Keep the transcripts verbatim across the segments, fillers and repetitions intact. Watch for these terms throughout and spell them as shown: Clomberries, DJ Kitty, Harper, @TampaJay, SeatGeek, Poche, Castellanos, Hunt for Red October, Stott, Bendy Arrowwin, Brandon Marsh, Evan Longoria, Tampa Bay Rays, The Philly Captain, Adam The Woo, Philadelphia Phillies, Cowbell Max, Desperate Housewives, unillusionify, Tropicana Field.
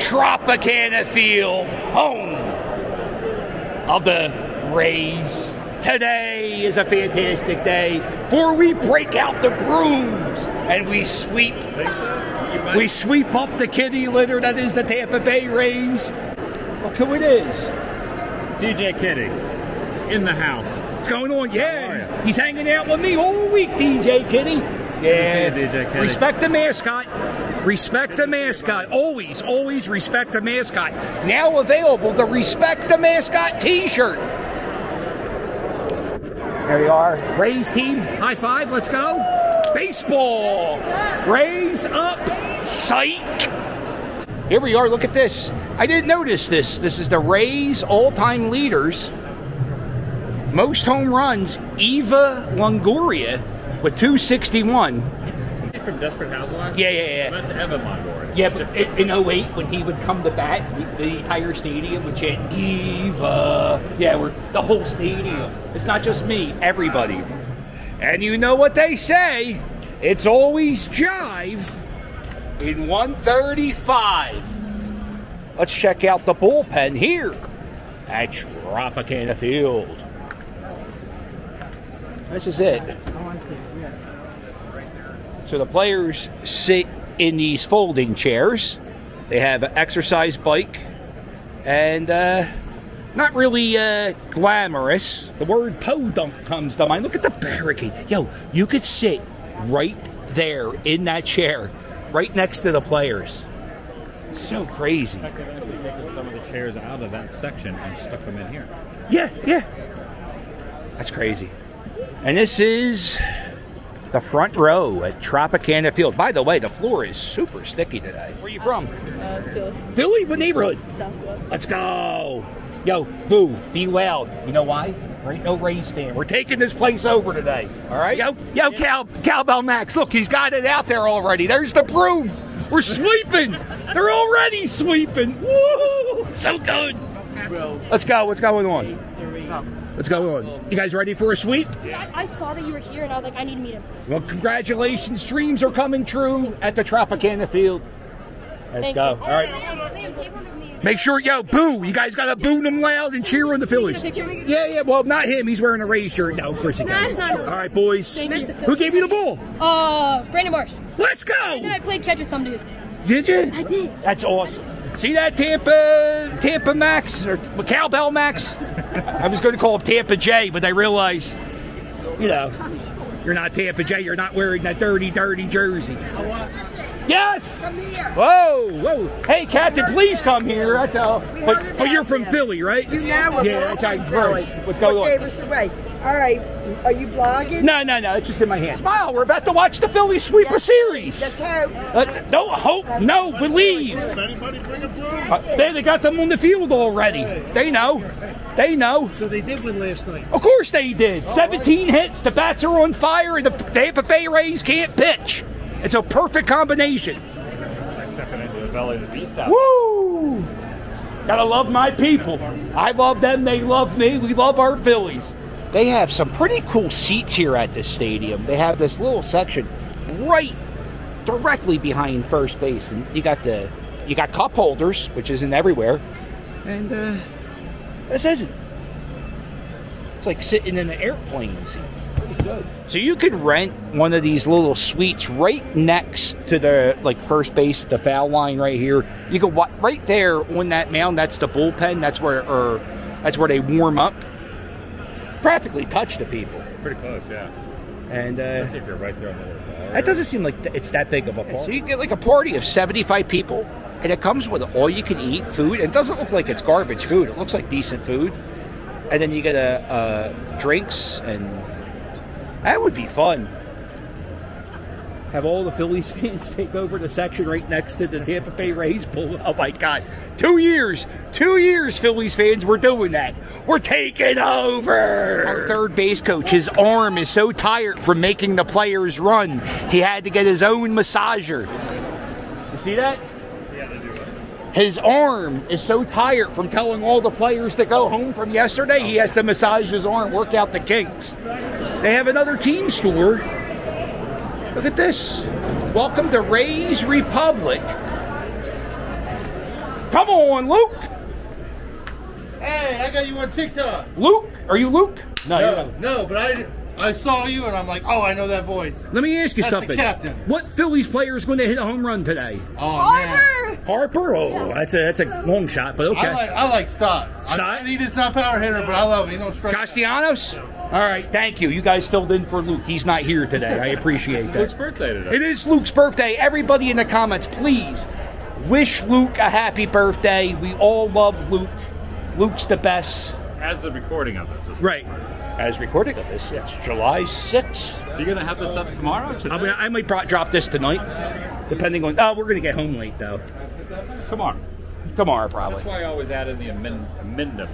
Tropicana Field, home of the Rays. Today is a fantastic day, for we break out the brooms and we sweep we sweep up the kitty litter that is the Tampa Bay Rays. Look who it is. D J Kitty in the house. What's going on? Yeah, he's hanging out with me all week, D J Kitty. Yeah, good to see you, D J Kitty. Respect the mascot. Respect the mascot. Always, always respect the mascot. Now available, the Respect the Mascot t-shirt. There you are. Rays team, high five, let's go. Baseball. Rays up. Psych. Here we are, look at this. I didn't notice this. This is the Rays all-time leaders. Most home runs, Evan Longoria with two sixty-one. From Desperate Housewives? Yeah, yeah, yeah. That's Evan Longoria. Yeah, but in oh eight, when he would come to bat, the entire stadium would chant, Eva. Yeah, we're the whole stadium. It's not just me, everybody. And you know what they say, it's always jive in one thirty-five. Let's check out the bullpen here at Tropicana Field. This is it. So the players sit in these folding chairs. They have an exercise bike and uh, not really uh, glamorous. The word podunk comes to mind. Look at the barricade. Yo, you could sit right there in that chair, right next to the players. So crazy. In fact, they've actually taken some of the chairs out of that section and stuck them in here. Yeah, yeah. That's crazy. And this is the front row at Tropicana Field. By the way, the floor is super sticky today. Where are you from? Uh, Philly. Philly? What neighborhood? Southwest. Let's go. Yo, boo, be loud. You know why? There ain't no Rays fan. We're taking this place over today. All right? Yo, yo, Cow, Cowbell Max. Look, he's got it out there already. There's the broom. We're sweeping. They're already sweeping. Woo! So good. Let's go. What's going on? What's going on? You guys ready for a sweep? Yeah. I, I saw that you were here, and I was like, I need to meet him. Well, congratulations. Dreams are coming true at the Tropicana Field. Let's Thank go. You. All right. Make sure, yo, boo. You guys got to boo them loud and cheer on the Phillies. Yeah, yeah. Well, not him. He's wearing a Rays shirt. No, of course he does. All right, boys. Who gave you the ball? Uh, Brandon Marsh. Let's go. And then I played catch with some dude. Did you? I did. That's awesome. See that Tampa, Tampa Max, or Cowbell Max? I was going to call him Tampa J, but I realized, you know, you're not Tampa J. You're not wearing that dirty, dirty jersey. Yes! Come here. Whoa, whoa. Hey, Captain, please come here. That's all. But, but you're from Philly, right? You know, yeah, that's right. Philly. What's going on? Gave us away. All right, are you blogging? No, no, no, it's just in my hand. Smile, we're about to watch the Philly sweep yes. a series. Let's hope. Uh, don't hope, That's no, believe. Anybody bring a uh, they, they got them on the field already. They know, they know. So they did win last night. Of course they did. Oh, seventeen right. hits, the bats are on fire, and the Tampa Bay Rays can't pitch. It's a perfect combination. That's stepping into the belly of the beast out. Woo! Gotta love my people. I love them, they love me, we love our Phillies. They have some pretty cool seats here at this stadium. They have this little section right directly behind first base, and you got the you got cup holders, which isn't everywhere. And uh, this isn't. It's like sitting in an airplane seat. Pretty good. So you could rent one of these little suites right next to the like first base, the foul line right here. You could walk right there on that mound. That's the bullpen. That's where or that's where they warm up. Practically touch the people. Pretty close, yeah. And uh, especially if you're right there on the bar. That doesn't seem like th it's that big of a party. So you get like a party of seventy-five people, and it comes with all-you-can-eat food. And it doesn't look like it's garbage food. It looks like decent food. And then you get a uh, drinks, and that would be fun. Have all the Phillies fans take over the section right next to the Tampa Bay Rays pool. Oh, my God. Two years. Two years, Phillies fans, we're doing that. We're taking over. Our third base coach, his arm is so tired from making the players run, he had to get his own massager. You see that? Yeah, they do. His arm is so tired from telling all the players to go home from yesterday, he has to massage his arm, work out the kinks. They have another team store. Look at this. Welcome to Rays Republic. Come on, Luke. Hey, I got you on TikTok. Luke? Are you Luke? No, no, you're not. No, but I, I saw you and I'm like, oh, I know that voice. Let me ask you That's something. The captain. What Phillies player is going to hit a home run today? Oh, Harper! Man. Harper? Oh, that's a that's a long shot, but okay. I like, I like Stott. Stott? He is not a power hitter, but I love him. He don't strike. Castellanos? All right, thank you. You guys filled in for Luke. He's not here today. I appreciate that. It's Luke's birthday today. It is Luke's birthday. Everybody in the comments, please wish Luke a happy birthday. We all love Luke. Luke's the best. As the recording of this. Is right. As recording of this. It's July sixth. You're going to have this up tomorrow? I, mean, I might drop this tonight. Depending on... Oh, we're going to get home late, though. Tomorrow. Tomorrow, probably. That's why I always add in the amend, amendum.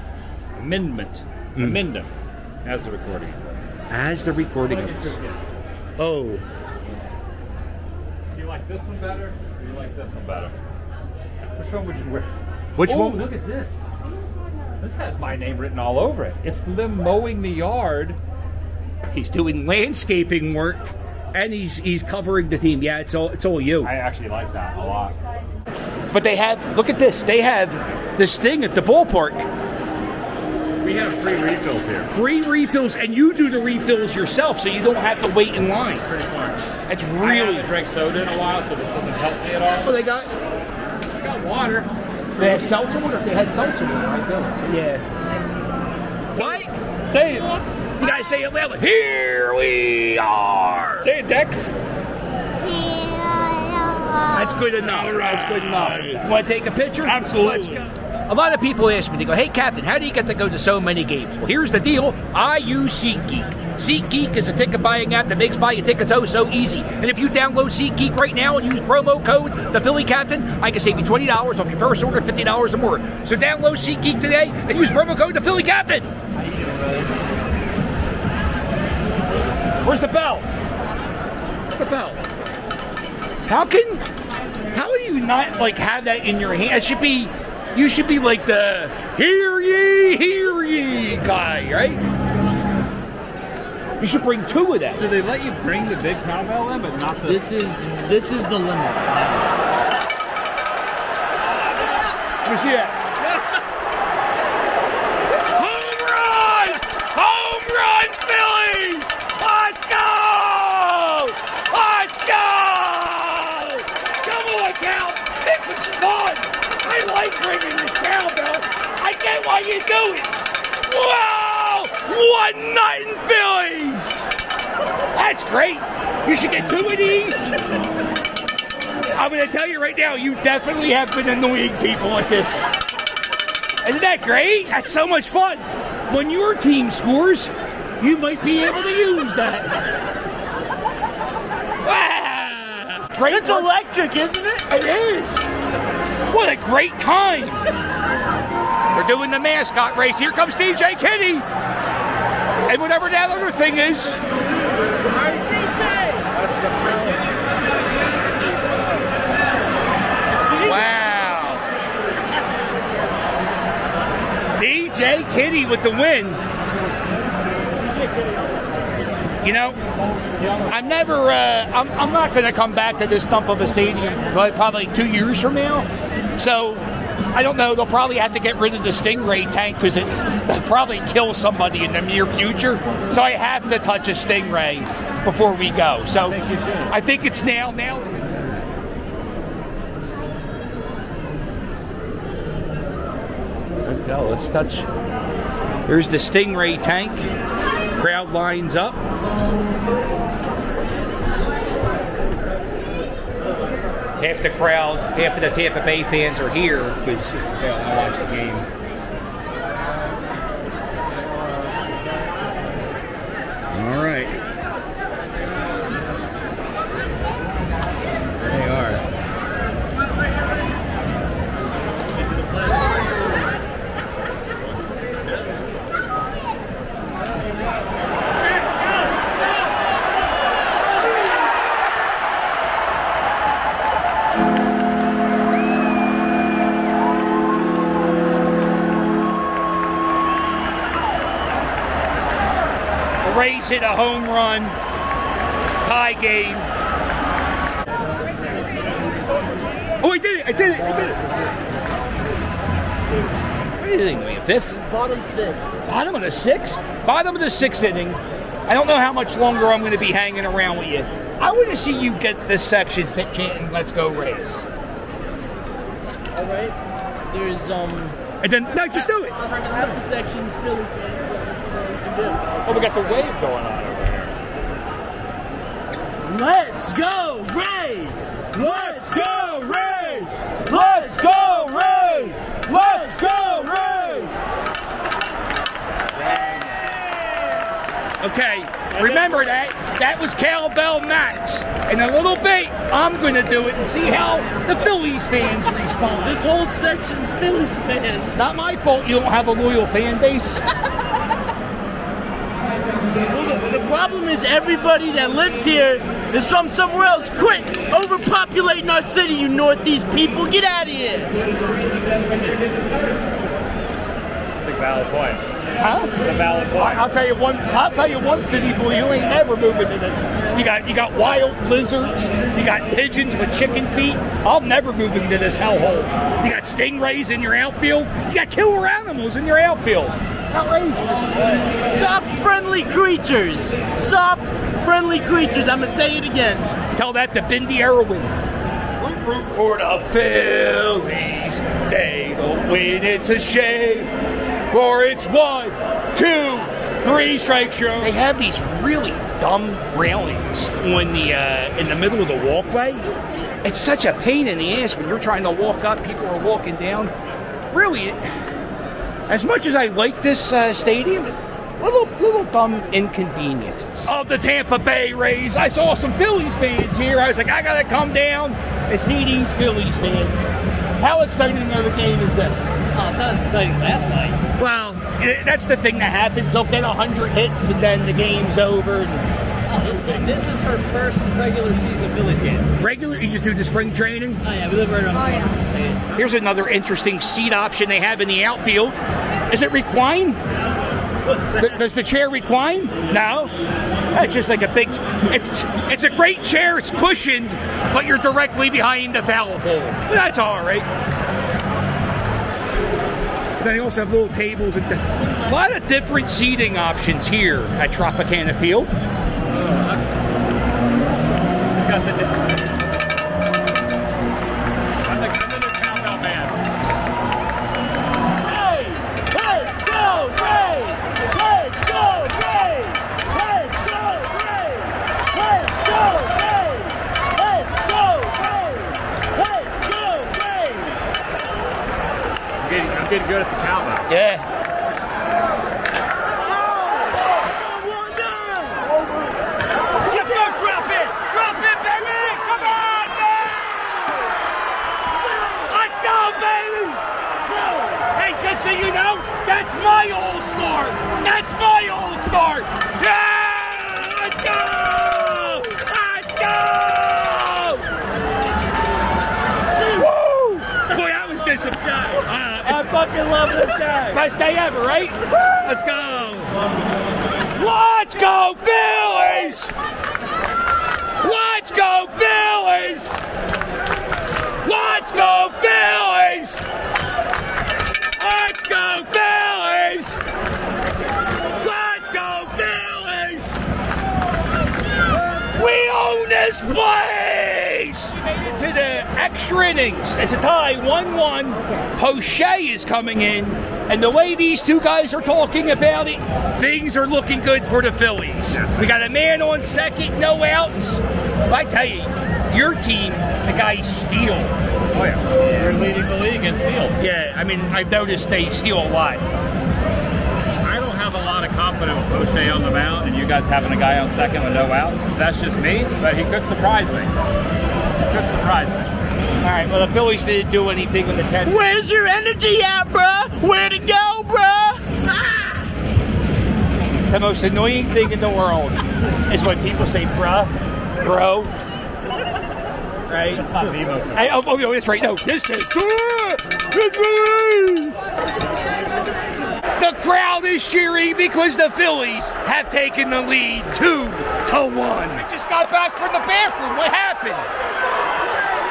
Amendment. Mm. Amendum. As the recording of this. As the recording of this. Oh. Do you like this one better? Or do you like this one better? Which one would you wear? Which oh, one? Look at this. This has my name written all over it. It's them mowing the yard. He's doing landscaping work, and he's he's covering the team. Yeah, it's all it's all you. I actually like that a lot. But they have look at this. They have this thing at the ballpark. We have free refills here. Free refills, and you do the refills yourself, so you don't have to wait in line. That's pretty smart. That's really. I haven't drank soda in a while, so this doesn't help me at all. Well, they got. I got water. They had seltzer water? They had seltzer water right there. Yeah. What? Say it. You guys say it loudly. Here we are. Say it, Dex. Here we are. That's good enough. Right. That's good enough. You want to take a picture? Absolutely. Let's go. A lot of people ask me, they go, hey, Captain, how do you get to go to so many games? Well, here's the deal. I use SeatGeek. SeatGeek is a ticket-buying app that makes buying tickets oh so easy. And if you download SeatGeek right now and use promo code The Philly Captain, I can save you twenty dollars off your first order, fifty dollars or more. So download SeatGeek today and use promo code The Philly Captain. Where's the bell? Where's the bell? How can... How do you not, like, have that in your hand? It should be... You should be like the hear ye, hear ye guy, right? You should bring two of that. Do they let you bring the big cowbell in, but not the... This is, this is the limit. Let me see it. Home run! Home run, Phillies! Let's go! Let's go! Come on, Cal. This is fun. I like ringing the cowbell. I get why you do it. Wow! One night in Phillies! That's great. You should get two of these. I'm going to tell you right now, you definitely have been annoying people with this. Isn't that great? That's so much fun. When your team scores, you might be able to use that. Wow! Great it's work. Electric, isn't it? It is. What a great time! We're doing the mascot race. Here comes D J Kitty! And whatever that other thing is. Wow. D J Kitty with the win. You know, I'm never, uh, I'm, I'm not going to come back to this dump of a stadium probably two years from now. So, I don't know, they'll probably have to get rid of the Stingray tank because it'll probably kill somebody in the near future. So I have to touch a Stingray before we go. So, I think, I think it's now, now. Okay, let's touch. There's the Stingray tank. Crowd lines up. Half the crowd, half of the Tampa Bay fans are here because you know, I watched the game. All right. They Rays hit a home run, tie game. Oh, I did it, I did it, I did it. What do you think? Maybe a fifth? Bottom six. Bottom of the sixth? Bottom of the sixth inning. I don't know how much longer I'm going to be hanging around with you. I want to see you get this section chanting, "Let's go Rays." All right. There's um. And then no, just do it. Half the section's Philly fans. Oh, we got the wave going on over here. Let's go Rays! Let's go Rays! Let's go Rays! Let's go Rays! Okay, remember that. That was Cowbell Max. In a little bit, I'm going to do it and see how the Phillies fans respond. This whole section's Phillies fans. Not my fault you don't have a loyal fan base. The problem is everybody that lives here is from somewhere else. Quit overpopulating our city, you Northeast people. Get out of here. That's a valid point. Huh? A valid point. I'll tell you one. I'll tell you one city boy, you ain't never moving to this. You got you got wild lizards. You got pigeons with chicken feet. I'll never move into this hellhole. You got stingrays in your outfield. You got killer animals in your outfield. Outrageous. Soft, friendly creatures. Soft, friendly creatures. I'm gonna say it again. Tell that to Bendy Arrowwin. Root for the Phillies. They don't win. It's a shame. Or it's one, two, three strike shows. They have these really dumb railings when the uh, in the middle of the walkway. It's such a pain in the ass when you're trying to walk up, people are walking down. Really, as much as I like this uh, stadium, little little dumb inconveniences. Of the Tampa Bay Rays, I saw some Phillies fans here. I was like, I gotta come down and see these Phillies fans. How exciting of a game is this? Oh, that was exciting last night. Well, that's the thing that happens. They'll get a hundred hits and then the game's over. Oh, this, this is her first regular season Phillies game. Regular? You just do the spring training? Oh, yeah. We live right around oh, the yeah. Here's another interesting seat option they have in the outfield. Is it recline? Th does the chair recline? No. That's just like a big... It's, it's a great chair. It's cushioned, but you're directly behind the foul pole. That's all right. Then they also have little tables and a lot of different seating options here at Tropicana Field. Got the another countdown man. Hey! Let's go, Ray! Let's go, Ray! Let's go, Ray! Let's go, Ray! Let's go, Ray! Let's go, Ray! I'm getting, I'm getting good at the Cowbell. Yeah. Oh, one down. Let's go, drop it. Drop it, baby. Come on, baby. Let's go, baby. Hey, just so you know, that's my all-star. That's my all-star. Yeah. Let's go. Let's go. Woo. Boy, I was disappointed. Uh, I fucking love this guy. Best day ever, right? Let's go. Let's go, Phillies! Let's go, Phillies! Let's go, Phillies! Let's go, Phillies! Let's go, Phillies! We own this place! We made it to the extra innings. It's a tie, one one. Poche is coming in, and the way these two guys are talking about it, things are looking good for the Phillies. We got a man on second, no outs. Well, I tell you, your team, the guys steal. Oh yeah, you're leading the league in steals. Yeah, I mean, I've noticed they steal a lot. I don't have a lot of confidence with Poche on the mound, and you guys having a guy on second with no outs. That's just me, but he could surprise me. He could surprise me. All right, well, the Phillies didn't do anything with the tenth. Where's your energy at, bruh? Where to go, bruh? Ah! The most annoying thing in the world is when people say, bruh, bro. Right? That's not the most I, oh, oh, that's right. No, this is. The crowd is cheering because the Phillies have taken the lead two to one. I just got back from the bathroom. What happened?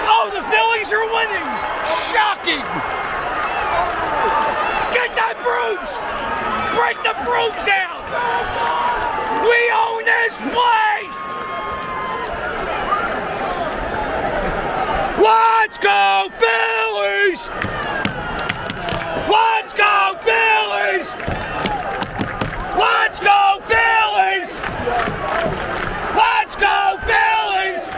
Oh, the Phillies are winning! Shocking! that brooms! Break the brooms out! We own this place! Let's go, Phillies! Let's go, Phillies! Let's go, Phillies! Let's go, Phillies!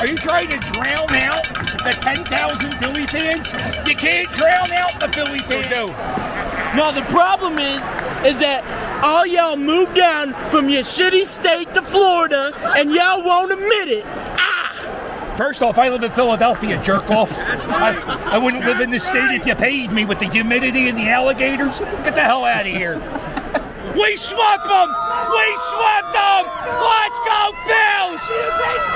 Are you trying to drown out the ten thousand Philly fans? You can't drown out the Philly fans. No. No, the problem is, is that all y'all moved down from your shitty state to Florida, and y'all won't admit it. Ah! First off, I live in Philadelphia, jerk off. I, I wouldn't live in this state if you paid me with the humidity and the alligators. Get the hell out of here. We swept them! We swept them! Let's go, Phils! Let's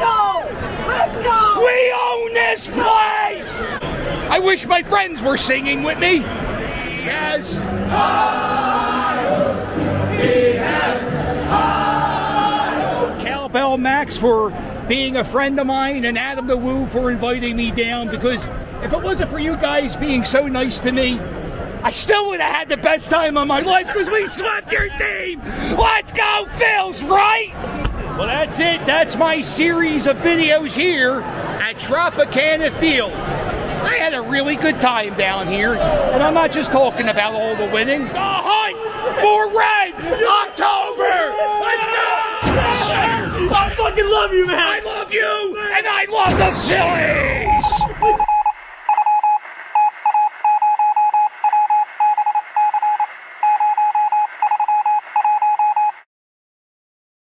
go! Let's go! We own this place! I wish my friends were singing with me. Yes. Cowbell Max for being a friend of mine, and Adam The Woo for inviting me down, because if it wasn't for you guys being so nice to me, I still would have had the best time of my life, because we swept your team! Let's go, Phils, right? Well, that's it. That's my series of videos here at Tropicana Field. I had a really good time down here, and I'm not just talking about all the winning. The Hunt for Red October! Let's go! I fucking love you, man! I love you, and I love the Phillies!